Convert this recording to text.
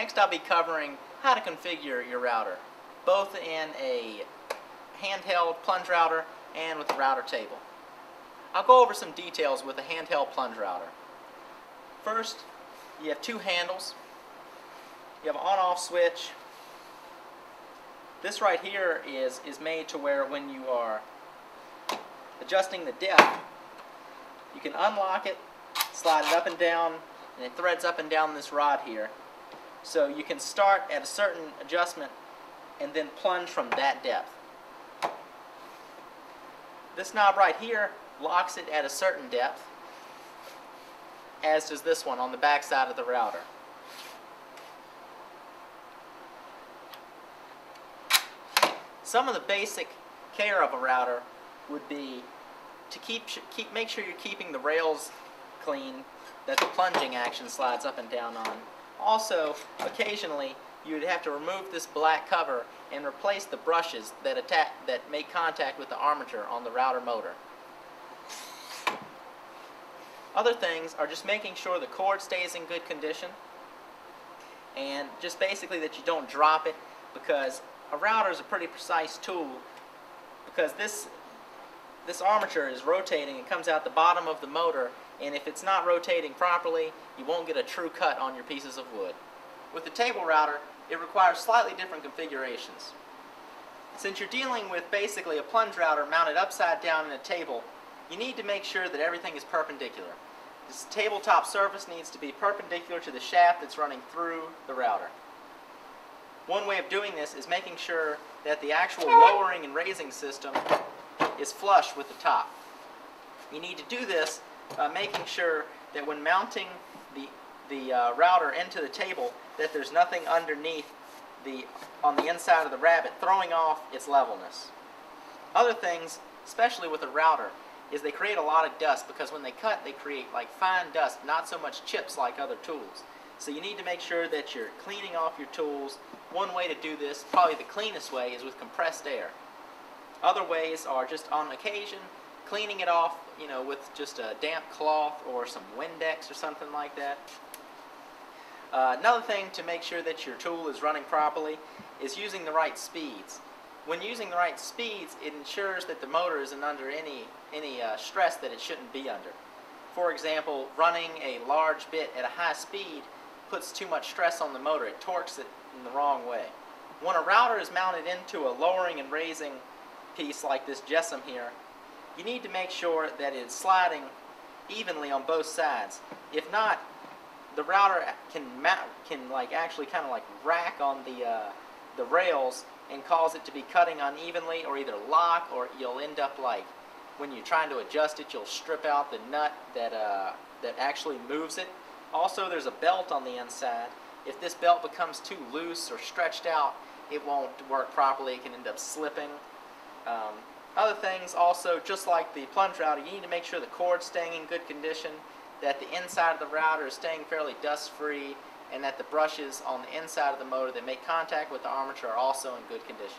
Next I'll be covering how to configure your router, both in a handheld plunge router and with the router table. I'll go over some details with a handheld plunge router. First, you have two handles. You have an on-off switch. This right here is made to where when you are adjusting the depth, you can unlock it, slide it up and down, and it threads up and down this rod here. So you can start at a certain adjustment and then plunge from that depth. This knob right here locks it at a certain depth, as does this one on the back side of the router. Some of the basic care of a router would be to make sure you're keeping the rails clean that the plunging action slides up and down on. Also, occasionally you would have to remove this black cover and replace the brushes that make contact with the armature on the router motor. Other things are just making sure the cord stays in good condition, and just basically that you don't drop it, because a router is a pretty precise tool, because this armature is rotating. It comes out the bottom of the motor, and if it's not rotating properly, you won't get a true cut on your pieces of wood. With the table router, it requires slightly different configurations. Since you're dealing with basically a plunge router mounted upside down in a table, you need to make sure that everything is perpendicular. This tabletop surface needs to be perpendicular to the shaft that's running through the router. One way of doing this is making sure that the actual lowering and raising system is flush with the top. You need to do this by making sure that when mounting the router into the table, that there's nothing underneath on the inside of the rabbit throwing off its levelness. Other things, especially with a router, is they create a lot of dust, because when they cut, they create like fine dust, not so much chips like other tools. So you need to make sure that you're cleaning off your tools. One way to do this, probably the cleanest way, is with compressed air. Other ways are just on occasion cleaning it off, you know, with just a damp cloth or some Windex or something like that. Another thing to make sure that your tool is running properly is using the right speeds. When using the right speeds, it ensures that the motor isn't under any stress that it shouldn't be under. For example, running a large bit at a high speed puts too much stress on the motor. It torques it in the wrong way. When a router is mounted into a lowering and raising piece like this Jessam here, you need to make sure that it's sliding evenly on both sides. If not, the router can actually rack on the rails and cause it to be cutting unevenly, or either lock, or you'll end up like, when you're trying to adjust it, you'll strip out the nut that actually moves it. Also, there's a belt on the inside. If this belt becomes too loose or stretched out, it won't work properly. It can end up slipping. Other things also, just like the plunge router, you need to make sure the cord's staying in good condition, that the inside of the router is staying fairly dust-free, and that the brushes on the inside of the motor that make contact with the armature are also in good condition.